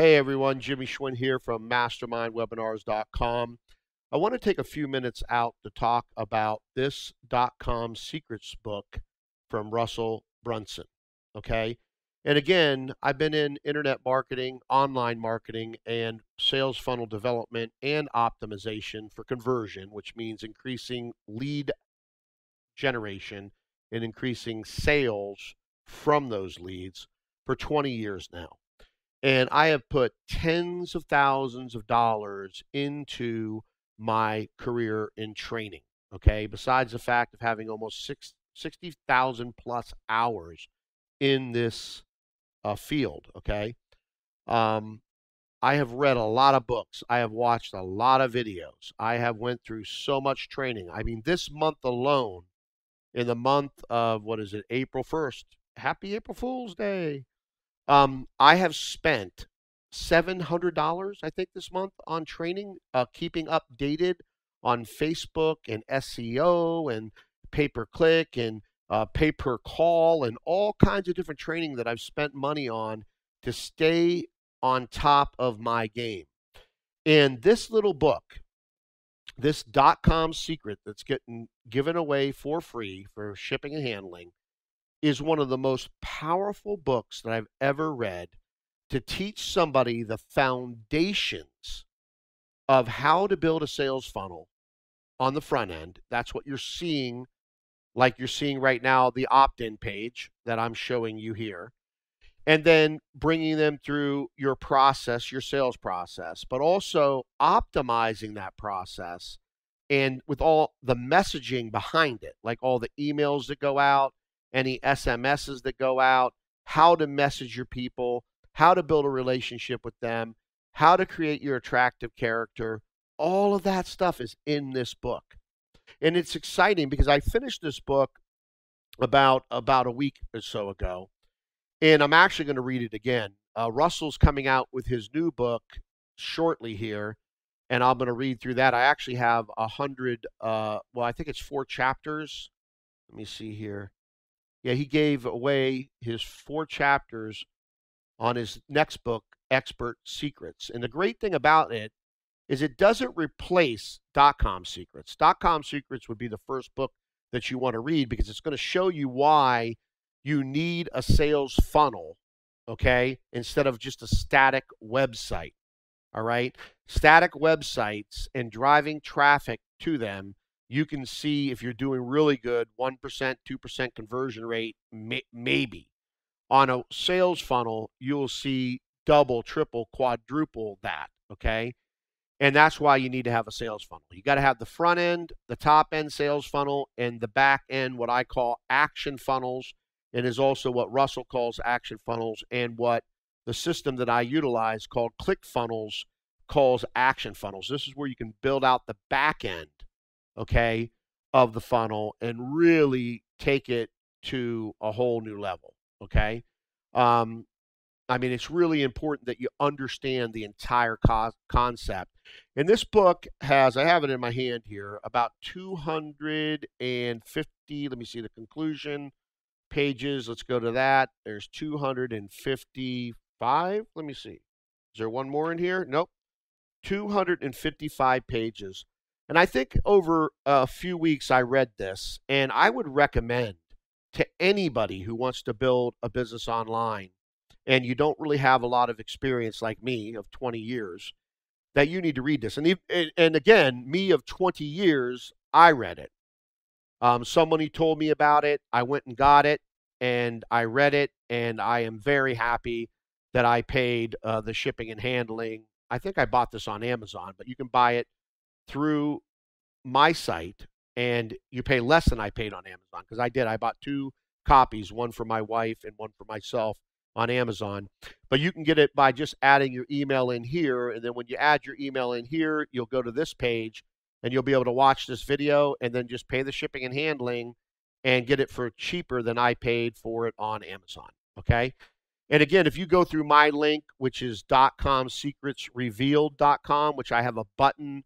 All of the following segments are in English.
Hey everyone, Jimmy Schwinn here from mastermindwebinars.com. I want to take a few minutes out to talk about this .com Secrets book from Russell Brunson, okay? And again, I've been in internet marketing, online marketing, and sales funnel development and optimization for conversion, which means increasing lead generation and increasing sales from those leads for 20 years now. And I have put tens of thousands of dollars into my career in training, okay? Besides the fact of having almost 60,000 plus hours in this field, okay? I have read a lot of books. I have watched a lot of videos. I have went through so much training. I mean, this month alone, in the month of, what is it, April 1st, happy April Fool's Day. I have spent $700, I think, this month on training, keeping updated on Facebook and SEO and pay-per-click and pay-per-call and all kinds of different training that I've spent money on to stay on top of my game. And this little book, this .com secret that's getting given away for free for shipping and handling, is one of the most powerful books that I've ever read to teach somebody the foundations of how to build a sales funnel on the front end. That's what you're seeing, like you're seeing right now, the opt-in page that I'm showing you here, and then bringing them through your process, your sales process, but also optimizing that process and with all the messaging behind it, like all the emails that go out, any SMSs that go out, how to message your people, how to build a relationship with them, how to create your attractive character. All of that stuff is in this book. And it's exciting because I finished this book about a week or so ago, and I'm actually going to read it again. Russell's coming out with his new book shortly here, and I'm going to read through that. I actually have 100, well, I think it's 4 chapters. Let me see here. Yeah, he gave away his 4 chapters on his next book, Expert Secrets. And the great thing about it is it doesn't replace .com Secrets. .com Secrets would be the first book that you want to read because it's going to show you why you need a sales funnel, okay, instead of just a static website, all right? Static websites and driving traffic to them, you can see if you're doing really good, 1%, 2% conversion rate, maybe. On a sales funnel, you'll see double, triple, quadruple that, okay? And that's why you need to have a sales funnel. You got to have the front end, the top end sales funnel, and the back end, what I call action funnels, and is also what Russell calls action funnels, and what the system that I utilize called ClickFunnels calls action funnels. This is where you can build out the back end, okay, of the funnel and really take it to a whole new level, okay? I mean, it's really important that you understand the entire concept. And this book has, I have it in my hand here, about 250, let me see the conclusion pages. Let's go to that. There's 255. Let me see. Is there one more in here? Nope. 255 pages. And I think over a few weeks I read this, and I would recommend to anybody who wants to build a business online and you don't really have a lot of experience like me of 20 years, that you need to read this. And again, me of 20 years, I read it. Somebody told me about it. I went and got it, and I read it, and I am very happy that I paid the shipping and handling. I think I bought this on Amazon, but you can buy it through my site, and you pay less than I paid on Amazon, because I bought 2 copies, one for my wife and one for myself on Amazon. But you can get it by just adding your email in here, and then when you add your email in here, you'll go to this page, and you'll be able to watch this video and then just pay the shipping and handling and get it for cheaper than I paid for it on Amazon, okay? And again, if you go through my link, which is dotcomsecretsrevealed.com, which I have a button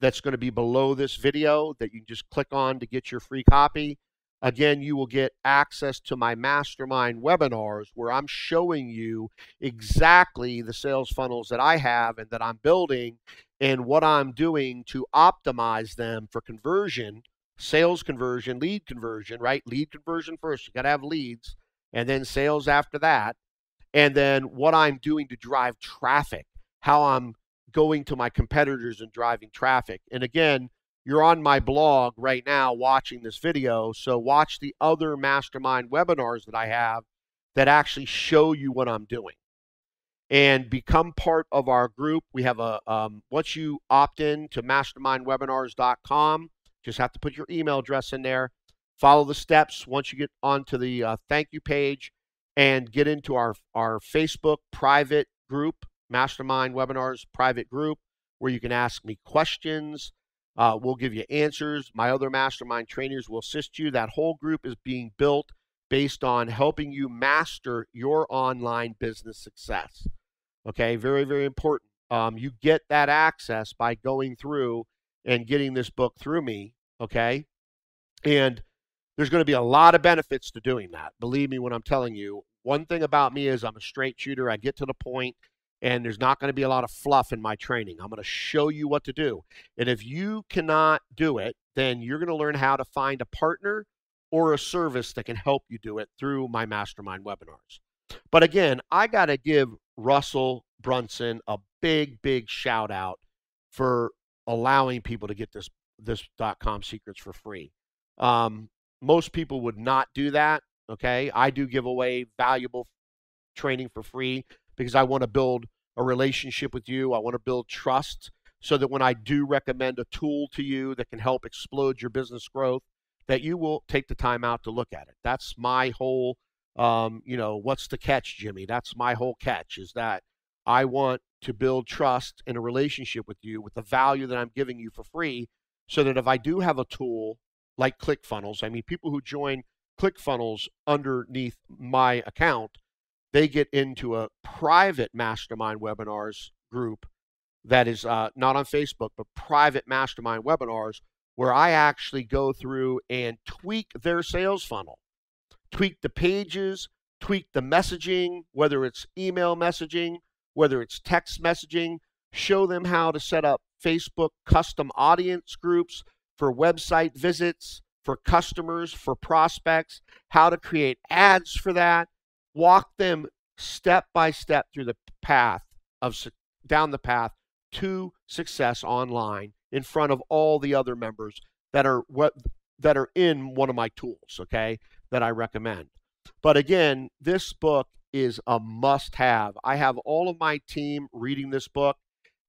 that's going to be below this video that you can just click on to get your free copy. Again, you will get access to my mastermind webinars where I'm showing you exactly the sales funnels that I have and that I'm building and what I'm doing to optimize them for conversion, sales conversion, lead conversion, right? Lead conversion first. You got to have leads and then sales after that. And then what I'm doing to drive traffic, how I'm going to my competitors and driving traffic. And again, you're on my blog right now watching this video, so watch the other mastermind webinars that I have that actually show you what I'm doing. And become part of our group. We have a, once you opt in to mastermindwebinars.com, just have to put your email address in there, follow the steps once you get onto the thank you page, and get into our Facebook private group, Mastermind Webinars private group, where you can ask me questions. We'll give you answers. My other mastermind trainers will assist you. That whole group is being built based on helping you master your online business success. Okay, very, very important. You get that access by going through and getting this book through me, okay? And there's going to be a lot of benefits to doing that. Believe me when I'm telling you. One thing about me is I'm a straight shooter. I get to the point. And there's not going to be a lot of fluff in my training. I'm going to show you what to do. And if you cannot do it, then you're going to learn how to find a partner or a service that can help you do it through my mastermind webinars. But again, I got to give Russell Brunson a big, big shout out for allowing people to get this .com secrets for free. Most people would not do that, okay? I do give away valuable training for free because I want to build a relationship with you. I want to build trust so that when I do recommend a tool to you that can help explode your business growth, that you will take the time out to look at it. That's my whole, you know, what's the catch, Jimmy? That's my whole catch, is that I want to build trust and a relationship with you with the value that I'm giving you for free, so that if I do have a tool like ClickFunnels, I mean, people who join ClickFunnels underneath my account, they get into a private mastermind webinars group that is not on Facebook, but private mastermind webinars where I actually go through and tweak their sales funnel, tweak the pages, tweak the messaging, whether it's email messaging, whether it's text messaging, show them how to set up Facebook custom audience groups for website visits, for customers, for prospects, how to create ads for that. Walk them step by step through the path of down the path to success online in front of all the other members that are in one of my tools, okay, that I recommend. But again, this book is a must-have. I have all of my team reading this book,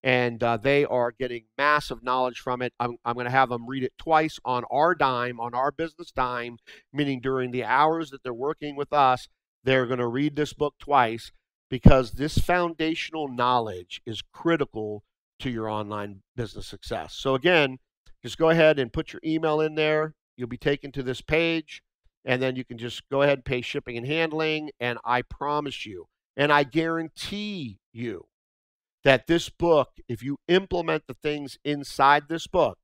and they are getting massive knowledge from it. I'm going to have them read it twice on our dime, on our business dime, meaning during the hours that they're working with us. They're going to read this book twice because this foundational knowledge is critical to your online business success. So again, just go ahead and put your email in there. You'll be taken to this page, and then you can just go ahead and pay shipping and handling. And I promise you, and I guarantee you that this book, if you implement the things inside this book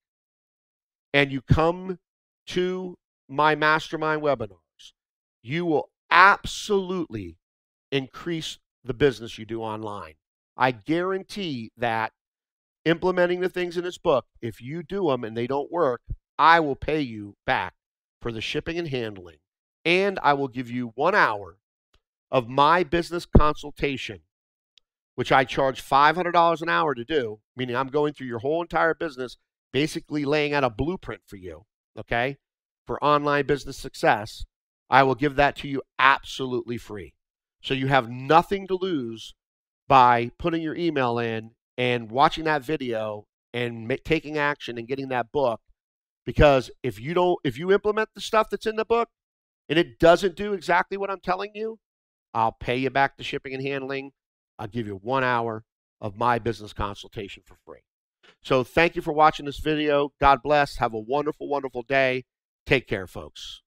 and you come to my mastermind webinars, you will absolutely increase the business you do online. I guarantee that implementing the things in this book, if you do them and they don't work, I will pay you back for the shipping and handling. And I will give you 1 hour of my business consultation, which I charge $500 an hour to do, meaning I'm going through your whole entire business, basically laying out a blueprint for you, okay, for online business success. I will give that to you absolutely free. So you have nothing to lose by putting your email in and watching that video and taking action and getting that book. Because if you implement the stuff that's in the book and it doesn't do exactly what I'm telling you, I'll pay you back the shipping and handling. I'll give you 1 hour of my business consultation for free. So thank you for watching this video. God bless. Have a wonderful, wonderful day. Take care, folks.